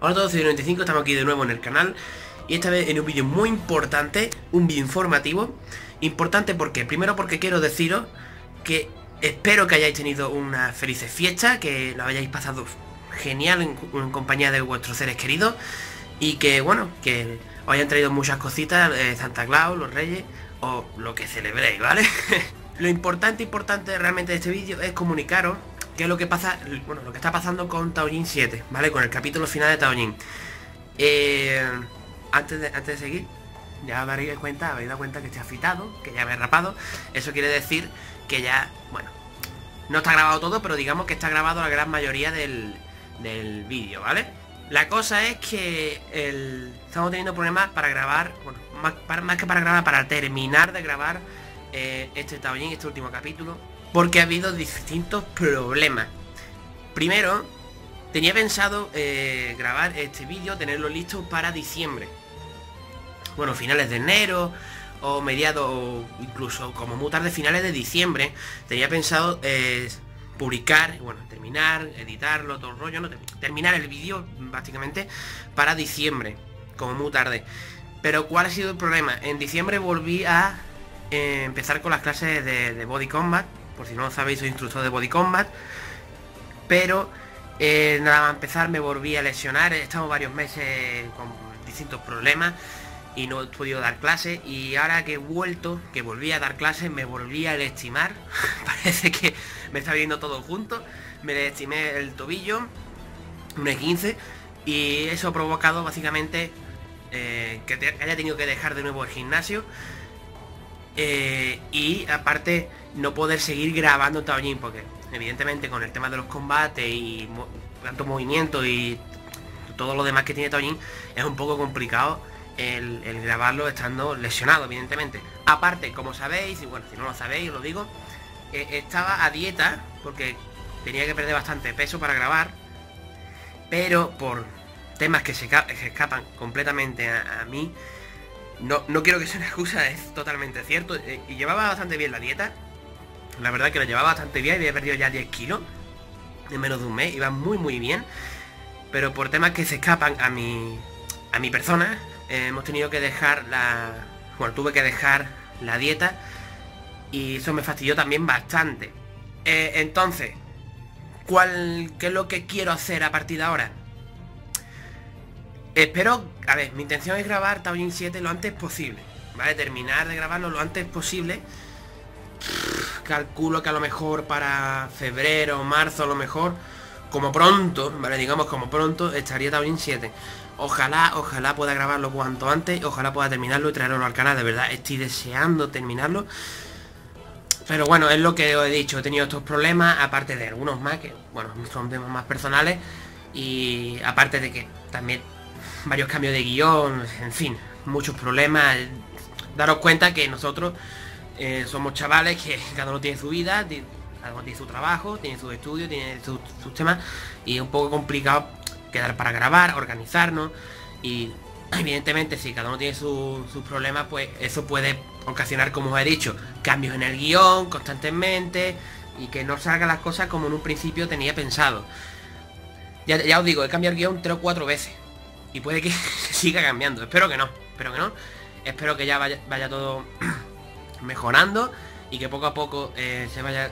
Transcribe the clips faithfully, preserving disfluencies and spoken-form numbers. Hola a todos, soy Dehoyos noventa y cinco, estamos aquí de nuevo en el canal. Y esta vez en un vídeo muy importante, un vídeo informativo. Importante porque, primero porque quiero deciros que espero que hayáis tenido unas felices fiestas, que lo hayáis pasado genial en, en compañía de vuestros seres queridos. Y que, bueno, que os hayan traído muchas cositas, eh, Santa Claus, los Reyes, o lo que celebréis, ¿vale? Lo importante, importante realmente de este vídeo es comunicaros qué es lo que pasa, bueno, lo que está pasando con Tao Gym siete, ¿vale? Con el capítulo final de Tao Gym. Eh, antes, de, antes de seguir, ya me habéis dado cuenta, habéis dado cuenta que estoy afeitado, que ya me he rapado. Eso quiere decir que ya, bueno, no está grabado todo, pero digamos que está grabado la gran mayoría del, del vídeo, ¿vale? La cosa es que el, estamos teniendo problemas para grabar, bueno, más, para, más que para grabar, para terminar de grabar eh, este Tao Gym, este último capítulo, porque ha habido distintos problemas. Primero, tenía pensado eh, grabar este vídeo, tenerlo listo para diciembre. Bueno, finales de enero, o mediados, o incluso como muy tarde finales de diciembre, tenía pensado... Eh, publicar, bueno, terminar, editarlo, todo el rollo, no, terminar el vídeo básicamente para diciembre, como muy tarde. Pero ¿cuál ha sido el problema? En diciembre volví a eh, empezar con las clases de, de Body Combat. Por si no lo sabéis, soy instructor de Body Combat. Pero eh, nada más empezar me volví a lesionar. He estado varios meses con distintos problemas y no he podido dar clases. Y ahora que he vuelto, que volví a dar clases, me volví a lastimar. Parece que me está viendo todo junto. Me lastimé el tobillo, un esguince, y eso ha provocado básicamente eh, que te haya tenido que dejar de nuevo el gimnasio. eh, Y aparte no poder seguir grabando Tao Gym, porque evidentemente con el tema de los combates y mo tanto movimiento y todo lo demás que tiene Tao Gym, es un poco complicado El, el grabarlo estando lesionado, evidentemente. Aparte, como sabéis, y bueno, si no lo sabéis, os lo digo, eh, estaba a dieta porque tenía que perder bastante peso para grabar, pero por temas que se, que se escapan completamente a, a mí, no, no quiero que sea una excusa, es totalmente cierto. Eh, y llevaba bastante bien la dieta, la verdad que la llevaba bastante bien, y había perdido ya diez kilos en menos de un mes, iba muy muy bien, pero por temas que se escapan a mi, a mi persona, Eh, hemos tenido que dejar la... Bueno, tuve que dejar la dieta. Y eso me fastidió también bastante. eh, Entonces, ¿cuál... ¿qué es lo que quiero hacer a partir de ahora? Espero... A ver, mi intención es grabar Tao Gym siete lo antes posible, ¿vale? Terminar de grabarlo lo antes posible. Calculo que a lo mejor para febrero o marzo, a lo mejor, como pronto, ¿vale? Digamos como pronto estaría Tao Gym siete. Ojalá, ojalá pueda grabarlo cuanto antes, ojalá pueda terminarlo y traerlo al canal, de verdad, estoy deseando terminarlo. Pero bueno, es lo que os he dicho, he tenido estos problemas, aparte de algunos más, que bueno, son temas más personales. Y aparte de que también varios cambios de guión, en fin, muchos problemas. Daros cuenta que nosotros eh, somos chavales que cada uno tiene su vida, cada uno tiene su trabajo, tiene sus estudios, tiene sus, sus temas. Y es un poco complicado quedar para grabar, organizarnos. Y evidentemente si cada uno tiene sus su problemas, pues eso puede ocasionar, como os he dicho, cambios en el guión constantemente, y que no salgan las cosas como en un principio tenía pensado. Ya, ya os digo, he cambiado el guión tres o cuatro veces, y puede que siga cambiando. Espero que no, espero que no. Espero que ya vaya, vaya todo mejorando, y que poco a poco eh, se vaya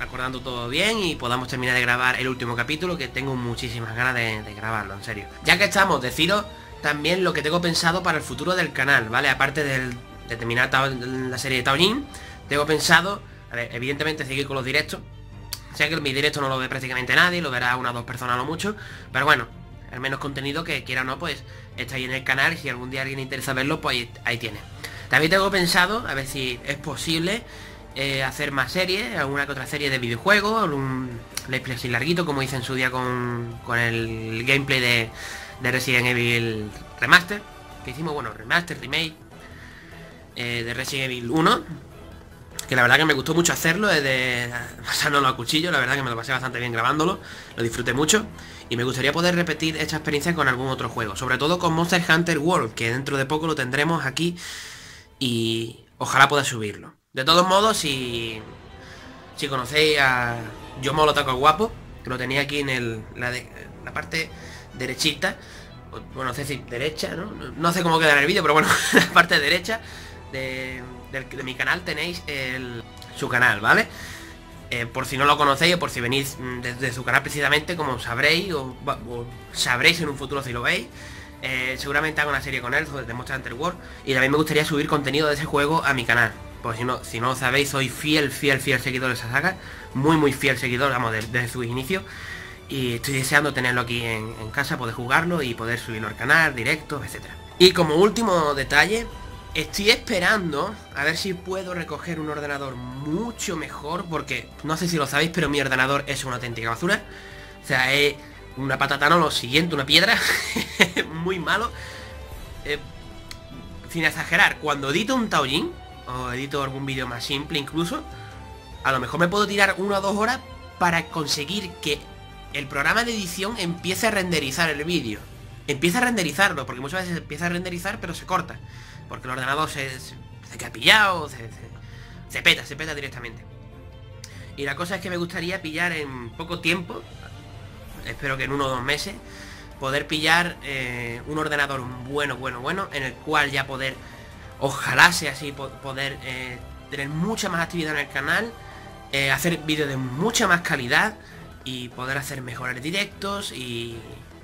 acordando todo bien y podamos terminar de grabar el último capítulo, que tengo muchísimas ganas de, de grabarlo, en serio. Ya que estamos, deciros también lo que tengo pensado para el futuro del canal, ¿vale? Aparte del, de terminar Tao, la serie de Tao Gym, tengo pensado, a ver, evidentemente seguir con los directos. Sé que mi directo no lo ve prácticamente nadie, lo verá una o dos personas no mucho, pero bueno, al menos contenido que quiera o no, pues está ahí en el canal. Si algún día alguien interesa verlo, pues ahí, ahí tiene. También tengo pensado, a ver si es posible, Eh, hacer más series, alguna que otra serie de videojuegos, un let's play así larguito, como hice en su día con, con el gameplay de, de Resident Evil Remaster, que hicimos, bueno, Remaster, Remake, eh, de Resident Evil uno, que la verdad que me gustó mucho hacerlo, es de pasándolo a cuchillo, la verdad que me lo pasé bastante bien grabándolo, lo disfruté mucho, y me gustaría poder repetir esta experiencia con algún otro juego, sobre todo con Monster Hunter World, que dentro de poco lo tendremos aquí, y ojalá pueda subirlo. De todos modos, si, si conocéis a Yomolotakowapo, que lo tenía aquí en el, la, de, la parte derechita, bueno, no sé si derecha, ¿no? No sé cómo quedará el vídeo, pero bueno, la parte derecha de, de, de mi canal tenéis el, su canal, ¿vale? Eh, por si no lo conocéis o por si venís desde su canal precisamente, como sabréis o, o sabréis en un futuro si lo veis, eh, seguramente hago una serie con él sobre Monster Hunter World, y también me gustaría subir contenido de ese juego a mi canal. Por si no, si no lo sabéis, soy fiel, fiel, fiel seguidor de esa saga, muy, muy fiel seguidor, vamos, desde, desde su inicio. Y estoy deseando tenerlo aquí en, en casa, poder jugarlo y poder subirlo al canal, directos, etcétera. Y como último detalle, estoy esperando a ver si puedo recoger un ordenador mucho mejor, porque no sé si lo sabéis, pero mi ordenador es una auténtica basura. O sea, es una patata, no, lo siguiente, una piedra. Muy malo. Eh, sin exagerar, cuando edito un Tao Gym, o edito algún vídeo más simple incluso, a lo mejor me puedo tirar una o dos horas para conseguir que el programa de edición empiece a renderizar el vídeo. Empieza a renderizarlo, porque muchas veces empieza a renderizar pero se corta, porque el ordenador se, se, se queda pillado, se, se, se peta, se peta directamente. Y la cosa es que me gustaría pillar en poco tiempo, espero que en uno o dos meses, poder pillar eh, un ordenador bueno, bueno, bueno, en el cual ya poder, ojalá sea así, poder eh, tener mucha más actividad en el canal, eh, hacer vídeos de mucha más calidad y poder hacer mejores directos y,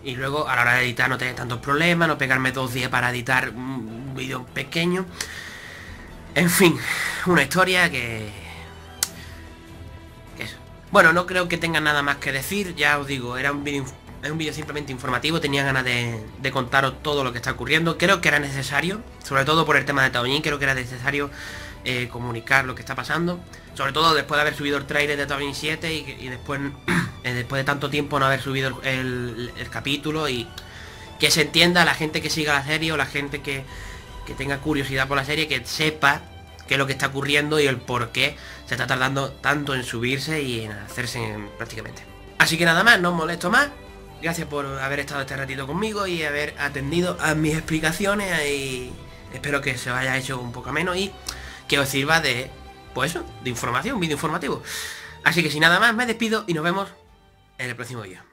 y luego a la hora de editar no tener tantos problemas, no pegarme dos días para editar un vídeo pequeño. En fin, una historia que... que eso. Bueno, no creo que tenga nada más que decir, ya os digo, era un vídeo es un vídeo simplemente informativo, tenía ganas de, de contaros todo lo que está ocurriendo. Creo que era necesario, sobre todo por el tema de Tao Gym, creo que era necesario eh, comunicar lo que está pasando, sobre todo después de haber subido el trailer de Tao Gym siete y, y después, eh, después de tanto tiempo no haber subido el, el, el capítulo, y que se entienda la gente que siga la serie o la gente que, que tenga curiosidad por la serie, que sepa qué es lo que está ocurriendo y el por qué se está tardando tanto en subirse y en hacerse en, prácticamente. Así que nada más, no os molesto más. Gracias por haber estado este ratito conmigo y haber atendido a mis explicaciones, y espero que se os haya hecho un poco menos y que os sirva de, pues eso, de información, un vídeo informativo. Así que sin nada más me despido y nos vemos en el próximo vídeo.